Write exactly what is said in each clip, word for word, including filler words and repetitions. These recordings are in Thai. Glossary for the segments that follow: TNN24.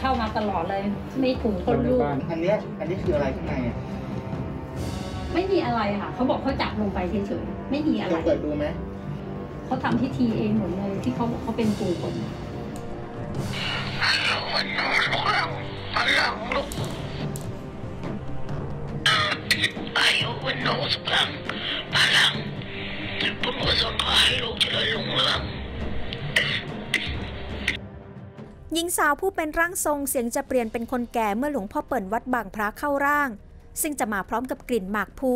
เข้ามาตลอดเลยมีกลุ่มคนดูอันนี้อันนี้คืออะไรข้างในอ่ะไม่มีอะไรค่ะเขาบอกเขาจับลงไปเฉยๆไม่มีอะไรเปิดดูไหมเขาทำพิธีเองหมดเลยที่เขาเขาเป็นกลุ่มคนหญิงสาวผู้เป็นร่างทรงเสียงจะเปลี่ยนเป็นคนแก่เมื่อหลวงพ่อเปิ่นวัดบางพระเข้าร่างซึ่งจะมาพร้อมกับกลิ่นหมากพลู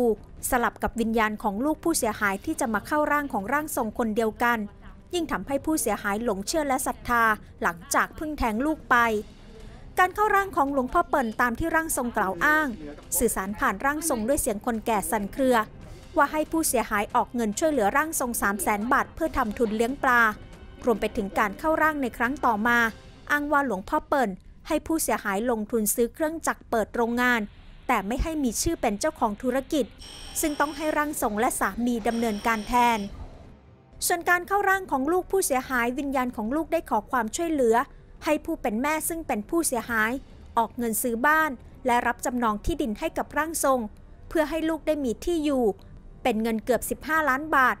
สลับกับวิญญาณของลูกผู้เสียหายที่จะมาเข้าร่างของร่างทรงคนเดียวกันยิ่งทำให้ผู้เสียหายหลงเชื่อและศรัทธาหลังจากพึ่งแทงลูกไปการเข้าร่างของหลวงพ่อเปิ่นตามที่ร่างทรงกล่าวอ้างสื่อสารผ่านร่างทรงด้วยเสียงคนแก่สั่นเครือว่าให้ผู้เสียหายออกเงินช่วยเหลือร่างทรง สามแสน บาทเพื่อทำทุนเลี้ยงปลารวมไปถึงการเข้าร่างในครั้งต่อมาอ้างว่าหลวงพ่อเปิ่นให้ผู้เสียหายลงทุนซื้อเครื่องจักรเปิดโรงงานแต่ไม่ให้มีชื่อเป็นเจ้าของธุรกิจซึ่งต้องให้ร่างทรงและสามีดำเนินการแทนส่วนการเข้าร่างของลูกผู้เสียหายวิญญาณของลูกได้ขอความช่วยเหลือให้ผู้เป็นแม่ซึ่งเป็นผู้เสียหายออกเงินซื้อบ้านและรับจำนองที่ดินให้กับร่างทรงเพื่อให้ลูกได้มีที่อยู่เป็นเงินเกือบสิบห้าล้านบาท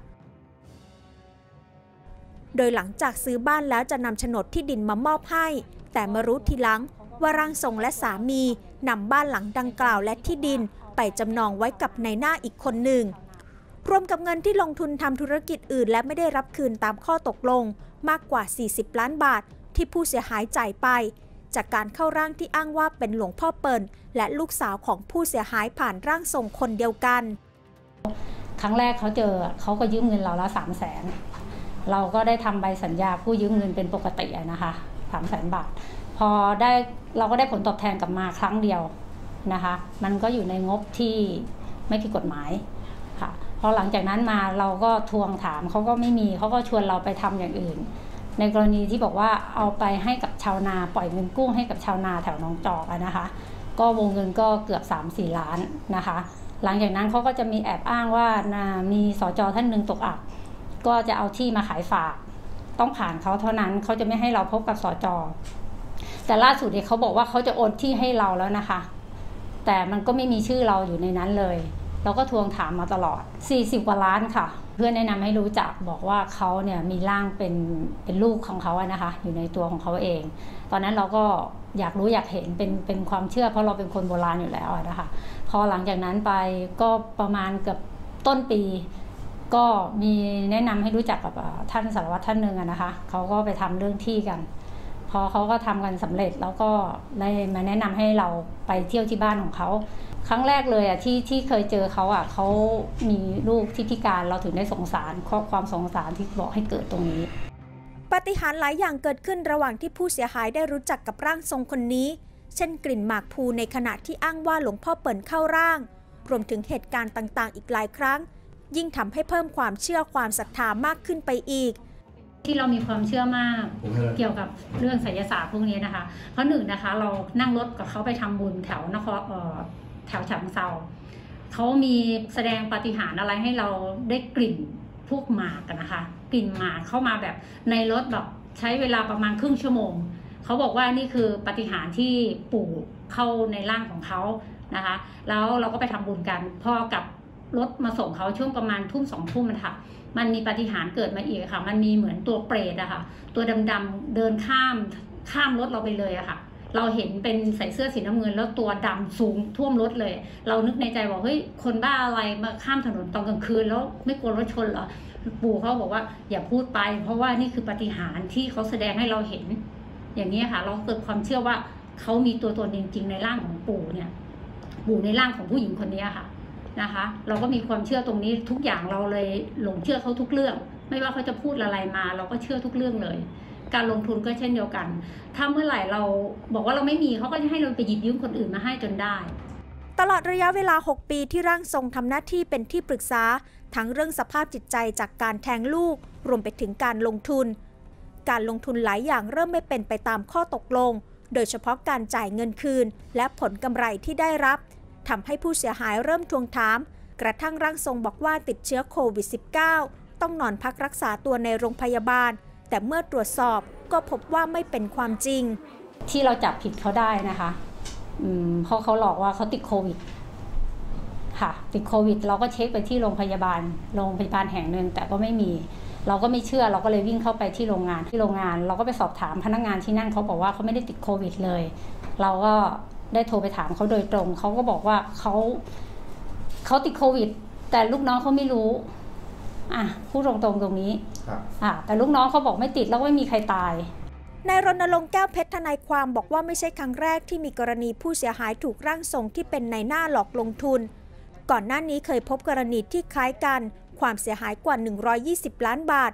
โดยหลังจากซื้อบ้านแล้วจะนำโฉนดที่ดินมามอบให้แต่มารู้ทีหลังว่าร่างทรงและสามีนำบ้านหลังดังกล่าวและที่ดินไปจำนองไว้กับนายหน้าอีกคนหนึ่งรวมกับเงินที่ลงทุนทำธุรกิจอื่นและไม่ได้รับคืนตามข้อตกลงมากกว่าสี่สิบล้านบาทที่ผู้เสียหายจ่ายไปจากการเข้าร่างที่อ้างว่าเป็นหลวงพ่อเปิ่นและลูกสาวของผู้เสียหายผ่านร่างทรงคนเดียวกันครั้งแรกเขาเจอเขาก็ยืมเงินเราแล้วสามแสนเราก็ได้ทำใบสัญญาผู้ยืมเงินเป็นปกตินะคะสามแสนบาทพอได้เราก็ได้ผลตอบแทนกลับมาครั้งเดียวนะคะมันก็อยู่ในงบที่ไม่ผิดกฎหมายค่ะพอหลังจากนั้นมาเราก็ทวงถามเขาก็ไม่มีเขาก็ชวนเราไปทำอย่างอื่นในกรณีที่บอกว่าเอาไปให้กับชาวนาปล่อยเงินกู้ให้กับชาวนาแถวหนองจอกนะคะก็วงเงินก็เกือบ สามถึงสี่ ล้านนะคะหลังจากนั้นเขาก็จะมีแอบอ้างว่ามีสจ.ท่านหนึ่งตกอับก็จะเอาที่มาขายฝากต้องผ่านเขาเท่านั้นเขาจะไม่ให้เราพบกับสจ.แต่ล่าสุดเนี่ยเขาบอกว่าเขาจะโอนที่ให้เราแล้วนะคะแต่มันก็ไม่มีชื่อเราอยู่ในนั้นเลยเราก็ทวงถามมาตลอดสี่สิบกว่าล้านค่ะเพื่อนแนะนำให้รู้จักบอกว่าเขาเนี่ยมีร่างเป็นเป็นลูกของเขาอะนะคะอยู่ในตัวของเขาเองตอนนั้นเราก็อยากรู้อยากเห็นเป็นเป็นความเชื่อเพราะเราเป็นคนโบราณอยู่แล้วนะคะพอหลังจากนั้นไปก็ประมาณเกือบต้นปีก็มีแนะนำให้รู้จักกับท่านสารวัตรท่านหนึ่งอะนะคะเขาก็ไปทำเรื่องที่กันพอเขาก็ทำกันสำเร็จแล้วก็ได้มาแนะนำให้เราไปเที่ยวที่บ้านของเขาครั้งแรกเลยอ่ะที่ที่เคยเจอเขาอ่ะเขามีลูกที่พิการเราถึงได้สงสารข้อความสงสารที่บอกให้เกิดตรงนี้ปาฏิหาริย์หลายอย่างเกิดขึ้นระหว่างที่ผู้เสียหายได้รู้จักกับร่างทรงคนนี้เช่นกลิ่นหมากพลูในขณะที่อ้างว่าหลวงพ่อเปิ่นเข้าร่างรวมถึงเหตุการณ์ต่างๆอีกหลายครั้งยิ่งทำให้เพิ่มความเชื่อความศรัทธามากขึ้นไปอีกที่เรามีความเชื่อมาก okay. เกี่ยวกับเรื่องไสยศาสตร์พวกนี้นะคะเพราะหนึ่งนะคะเรานั่งรถกับเขาไปทำบุญแถวนครแถวฉะเชิงเทราเขามีแสดงปาฏิหาริย์อะไรให้เราได้กลิ่นพวกหมากกันนะคะกลิ่นหมากเข้ามาแบบในรถแบบใช้เวลาประมาณครึ่งชั่วโมงเขาบอกว่านี่คือปาฏิหาริย์ที่ปู่เข้าในร่างของเขานะคะแล้วเราก็ไปทำบุญกันพอกับรถมาส่งเขาช่วงประมาณทุ่มสองทุ่มนะคะมันมีปาฏิหาริย์เกิดมาอีกค่ะมันมีเหมือนตัวเปรตอะค่ะตัวดำๆเดินข้ามข้ามรถเราไปเลยอะค่ะเราเห็นเป็นใส่เสื้อสีน้ำเงินแล้วตัวดำสูงท่วมรถเลยเรานึกในใจว่าเฮ้ยคนบ้าอะไรมาข้ามถนนตอนกลางคืนแล้วไม่กลัวรถชนเหรอปู่เขาบอกว่าอย่าพูดไปเพราะว่านี่คือปาฏิหาริย์ที่เขาแสดงให้เราเห็นอย่างนี้ค่ะเราเกิดความเชื่อว่าเขามีตัวตนจริงๆในร่างของปู่เนี่ยปู่ในร่างของผู้หญิงคนนี้ค่ะนะคะเราก็มีความเชื่อตรงนี้ทุกอย่างเราเลยหลงเชื่อเขาทุกเรื่องไม่ว่าเขาจะพูดอะไรมาเราก็เชื่อทุกเรื่องเลยการลงทุนก็เช่นเดียวกันถ้าเมื่อไหร่เราบอกว่าเราไม่มีเขาก็จะให้เราไปหยิบยืมคนอื่นมาให้จนได้ตลอดระยะเวลาหกปีที่ร่างทรงทำหน้าที่เป็นที่ปรึกษาทั้งเรื่องสภาพจิตใจจากการแทงลูกรวมไปถึงการลงทุนการลงทุนหลายอย่างเริ่มไม่เป็นไปตามข้อตกลงโดยเฉพาะการจ่ายเงินคืนและผลกำไรที่ได้รับทำให้ผู้เสียหายเริ่มทวงถามกระทั่งร่างทรงบอกว่าติดเชื้อโควิด สิบเก้า ต้องนอนพักรักษาตัวในโรงพยาบาลแต่เมื่อตรวจสอบก็พบว่าไม่เป็นความจริง ที่เราจับผิดเขาได้นะคะอืมเพราะเขาหลอกว่าเขาติดโควิดค่ะติดโควิดเราก็เช็คไปที่โรงพยาบาลโรงพยาบาลแห่งหนึ่งแต่ก็ไม่มีเราก็ไม่เชื่อเราก็เลยวิ่งเข้าไปที่โรงงานที่โรงงานเราก็ไปสอบถามพนักงานที่นั่นเขาบอกว่าเขาไม่ได้ติดโควิดเลยเราก็ได้โทรไปถามเขาโดยตรงเขาก็บอกว่าเขาเขาติดโควิดแต่ลูกน้องเขาไม่รู้อ่ะพูดตรงๆ ต, ตรงนี้อ่ะแต่ลูกน้องเขาบอกไม่ติดแล้วไม่มีใครตายนายรณรงค์แก้วเพชรทนายความบอกว่าไม่ใช่ครั้งแรกที่มีกรณีผู้เสียหายถูกร่างทรงที่เป็นนายหน้าหลอกลงทุนก่อนหน้านี้เคยพบกรณีที่คล้ายกันความเสียหายกว่าหนึ่งร้อยยี่สิบล้านบาท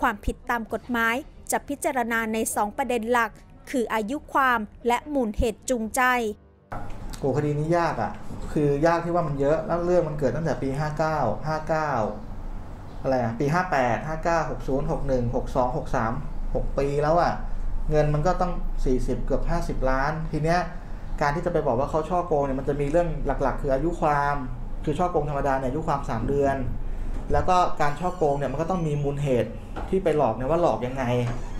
ความผิดตามกฎหมายจะพิจารณาในสองประเด็นหลักคืออายุความและมูลเหตุจูงใจโอ้คดีนี้ยากอ่ะคือยากที่ว่ามันเยอะแล้วเรื่องมันเกิดตั้งแต่ปีห้าเก้า ห้าเก้าอะไรอ่ะปีห้าแปด ห้าเก้า หกศูนย์ หกหนึ่ง หกสอง หกสาม หกปีแล้วอ่ะเงินมันก็ต้องสี่สิบเกือบห้าสิบล้านทีเนี้ยการที่จะไปบอกว่าเขาช่อโกงเนี่ยมันจะมีเรื่องหลักๆคืออายุความคือช่อโกงธรรมดาเนี่ยอายุความสามเดือนแล้วก็การช่อโกงเนี่ยมันก็ต้องมีมูลเหตุที่ไปหลอกเนี่ยว่าหลอกยังไง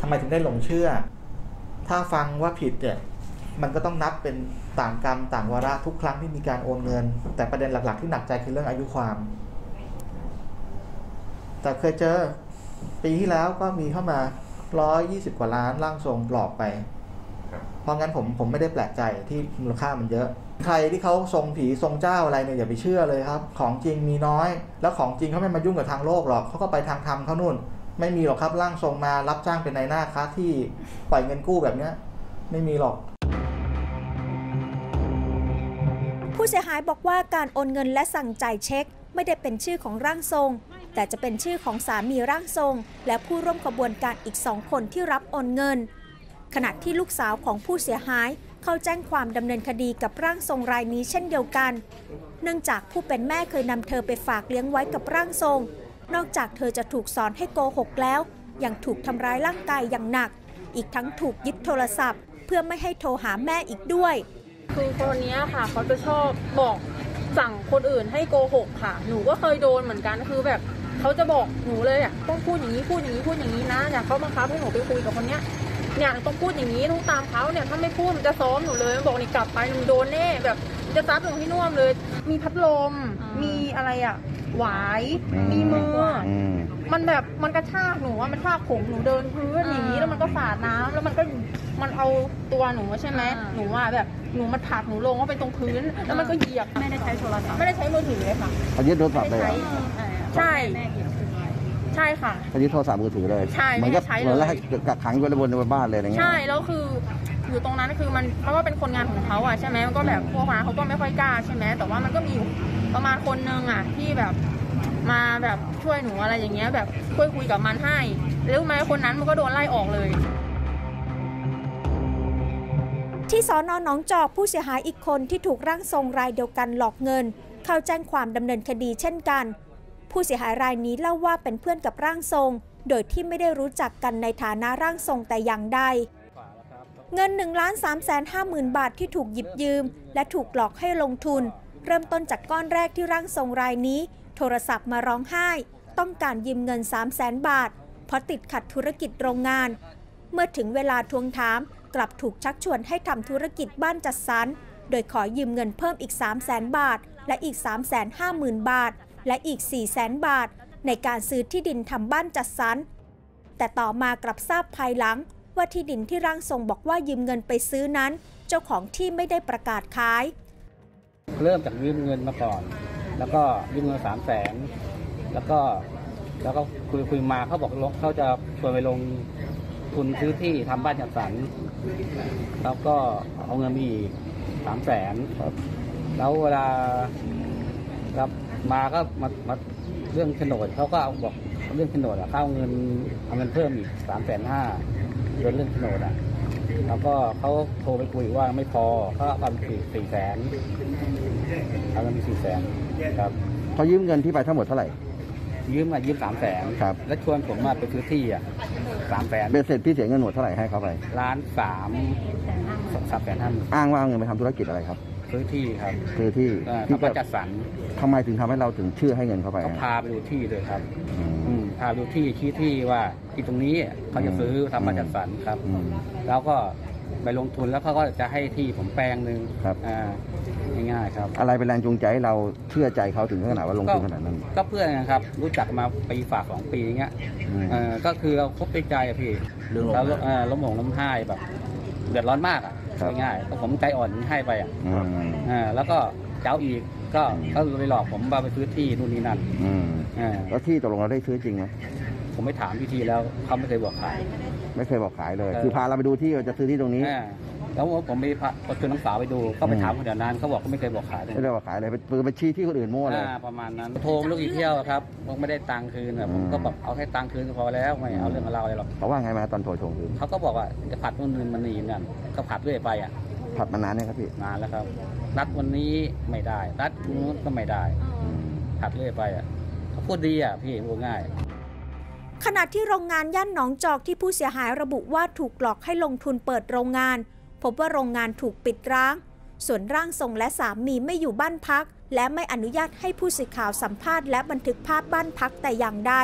ทำไมถึงได้หลงเชื่อถ้าฟังว่าผิดเนี่ยมันก็ต้องนับเป็นต่างกรรมต่างวาระทุกครั้งที่มีการโอนเงินแต่ประเด็นหลักๆที่หนักใจคือเรื่องอายุความแต่เคยเจอปีที่แล้วก็มีเข้ามาหนึ่งร้อยยี่สิบกว่าล้านร่างทรงหลอกไปเพราะงั้นผมผมไม่ได้แปลกใจที่มูลค่ามันเยอะใครที่เขาทรงผีทรงเจ้าอะไรเนี่ยอย่าไปเชื่อเลยครับของจริงมีน้อยแล้วของจริงเขาไม่มายุ่งกับทางโลกหรอกเขาก็ไปทางธรรมเขานู่นไม่มีหรอกครับร่างทรงมารับจ้างเป็นนายหน้าค้าที่ปล่อยเงินกู้แบบนี้ไม่มีหรอกผู้เสียหายบอกว่าการโอนเงินและสั่งจ่ายเช็คไม่ได้เป็นชื่อของร่างทรงแต่จะเป็นชื่อของสามีร่างทรงและผู้ร่วมขบวนการอีกสองคนที่รับโอนเงินขณะที่ลูกสาวของผู้เสียหายเขาแจ้งความดำเนินคดีกับร่างทรงรายนี้เช่นเดียวกันเนื่องจากผู้เป็นแม่เคยนำเธอไปฝากเลี้ยงไว้กับร่างทรงนอกจากเธอจะถูกสอนให้โกหกแล้วยังถูกทำร้ายร่างกายอย่างหนักอีกทั้งถูกยึดโทรศัพท์เพื่อไม่ให้โทรหาแม่อีกด้วยคือคนนี้ค่ะเขาจะชอบบอกสั่งคนอื่นให้โกหกค่ะหนูก็เคยโดนเหมือนกันคือแบบเขาจะบอกหนูเลยอ่ะต้องพูดอย่างนี้พูดอย่างนี้พูดอย่างนี้นะอยากเขาบังคับให้หนูไปคุยกับคนเนี้ยเนี่ยต้องพูดอย่างนี้ต้องตามเขาเนี่ยถ้าไม่พูดมันจะซ้อมหนูเลยบอกนี่กลับไปหนูโดนแน่แบบจะซัดหนูให้น่วมเลยมีพัดลมมีอะไรอะหวายมีมือมันแบบมันกระชากหนูว่ามันกระชากผมหนูเดินพื้นอย่างนี้แล้วมันก็สาดน้ำแล้วมันก็มันเอาตัวหนูใช่ไหมหนูว่าแบบหนูมันผลักหนูลงว่าเป็นตรงพื้นแล้วมันก็เหยียบไม่ได้ใช้โทรศัพท์ไม่ได้ใช้มือถือเลยค่ะเขายึดโทรศัพท์เลยใช่ใช่ค่ะตอนนี้โทรศัพท์มือถือเลยใช่มันก็ใช้เลยแล้วกักขังอยู่ในบนในบ้านเลยอะไรเงี้ยใช่แล้วคืออยู่ตรงนั้นคือมันเพราะว่าเป็นคนงานของเขาอ่ะใช่ไหมมันก็แบบพวกเขาก็ไม่ค่อยกล้าใช่ไหมแต่ว่ามันก็มีประมาณคนนึงอ่ะที่แบบมาแบบช่วยหนูอะไรอย่างเงี้ยแบบช่วยคุยกับมันให้แล้วรู้ไหมคนนั้นมันก็โดนไล่ออกเลยที่สน.หนองจอกผู้เสียหายอีกคนที่ถูกร่างทรงรายเดียวกันหลอกเงินเข้าแจ้งความดำเนินคดีเช่นกันผู้เสียหายรายนี้เล่าว่าเป็นเพื่อนกับร่างทรงโดยที่ไม่ได้รู้จักกันในฐานะร่างทรงแต่อย่างใดเงิน หนึ่งล้านสามแสนห้าหมื่น บาทที่ถูกหยิบยืมและถูกหลอกให้ลงทุนเริ่มต้นจากก้อนแรกที่ร่างทรงรายนี้โทรศัพท์มาร้องไห้ต้องการยืมเงิน สามแสน บาทเพราะติดขัดธุรกิจโรงงานเมื่อถึงเวลาทวงถามกลับถูกชักชวนให้ทำธุรกิจบ้านจัดสรรโดยขอยืมเงินเพิ่มอีก สามแสน บาทและอีก สามแสนห้าหมื่น บาทและอีก สี่แสน บาทในการซื้อที่ดินทำบ้านจัดสรรแต่ต่อมากลับทราบภายหลังว่าที่ดินที่ร่างทรงบอกว่ายืมเงินไปซื้อนั้นเจ้าของที่ไม่ได้ประกาศขายเริ่มจากยืมเงินมาก่อนแล้วก็ยืมเงินสามแสนแล้วก็แล้วก็คุยคุยมาเขาบอกลงเขาจะชวนไปลงทุนซื้อที่ทำบ้านจัดสรรแล้วก็เอาเงินมีสามแสนแล้วเวลาครับมาก็มามาเรื่องโฉนดเขาก็เอาบอกเรื่องโฉนดอ่ะเขาเอาเงินเอาเงินเพิ่มอีกสามแสนห้าโดยเรื่องโฉนดอ่ะแล้วก็เขาโทรไปคุยว่าไม่พอเขาเอาไปสี่สี่แสนเอาเงินสี่แสนครับเขายืมเงินที่ไปทั้งหมดเท่าไหร่ยืมมายืมสามแสนครับแล้วชวนผมมาไปซื้อที่อ่ะสามแสนเป็นเสร็จพี่เสียเงินหมดเท่าไหร่ให้เขาไปล้านสามสามแสนห้าอ้างว่าเอาเงินไปทำธุรกิจอะไรครับซื้อที่ครับซื้อที่ที่ก็จัดสรรทำไมถึงทำให้เราถึงเชื่อให้เงินเข้าไปเขาพาไปดูที่เลยครับพาดูที่ชี้ที่ว่าที่ตรงนี้เขาจะซื้อทำมาจัดสรรครับแล้วก็ ไปลงทุนแล้วเขาก็จะให้ที่ผมแปลงหนึ่งง่ายๆครับอะไรเป็นแรงจูงใจให้เราเชื่อใจเขาถึงขนาดว่าลงทุนขนาดนั้นก็เพื่อนนะครับรู้จักมาปีฝากสองปีเงี้ยก็คือเราคบด้วยใจอะพี่แล้วล้มหงล้มห้ายแบบเดือดร้อนมากอ่ะง่ายๆผมใจอ่อนให้ไปอ่ะแล้วก็เจ้าอีกก็ก็เลยหลอกผมมาไปซื้อที่นู่นนี่นั่นแล้วที่ตกลงเราได้ซื้อจริงไหมผมไม่ถามพี่ทีแล้วเขาไม่เคยบอกขายไม่เคยบอกขายเลยคือพาเราไปดูที่เราจะซื้อที่ตรงนี้แล้วผมไปพาชวนน้องสาวไปดูเขาไปถามคนเดียวนั้นเขาบอกเขาไม่เคยบอกขายเลยไม่ได้บอกขายเลยไปชี้ที่คนอื่นมั่วเลยประมาณนั้นโทรลูกอีเที่ยวครับผมไม่ได้ตังค์คืนผมก็แบบเอาแค่ตังค์คืนก็พอแล้วไม่เอาเรื่องเราอะไรหรอกเขาว่าไงมาตอนโทรทวงคืนเขาก็บอกว่าจะผัดนู่นนี่มันนี่นั่นก็ผัดเรื่อยไปอ่ะผัดมานานเนี่ยครับพี่นานแล้วครับนัดวันนี้ไม่ได้นัดนู้นก็ไม่ได้ผัดเรื่อยไปอ่ะเขาพูดดีอ่ะพี่พูดง่ายขณะที่โรงงานย่านหนองจอกที่ผู้เสียหายระบุว่าถูกหลอกให้ลงทุนเปิดโรงงานพบว่าโรงงานถูกปิดร้างส่วนร่างทรงและสามีไม่อยู่บ้านพักและไม่อนุญาตให้ผู้สื่อข่าวสัมภาษณ์และบันทึกภาพบ้านพักแต่อย่างใด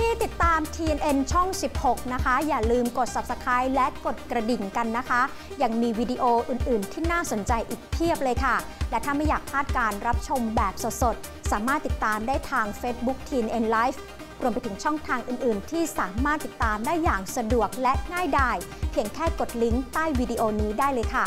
ที่ติดตาม ที เอ็น เอ็น ช่อง สิบหก นะคะอย่าลืมกด ซับสไครบ์ และกดกระดิ่งกันนะคะยังมีวิดีโออื่นๆที่น่าสนใจอีกเพียบเลยค่ะและถ้าไม่อยากพลาดการรับชมแบบสดๆสามารถติดตามได้ทาง เฟซบุ๊ก ที เอ็น เอ็น Live รวมไปถึงช่องทางอื่นๆที่สามารถติดตามได้อย่างสะดวกและง่ายดายเพียงแค่กดลิงก์ใต้วิดีโอนี้ได้เลยค่ะ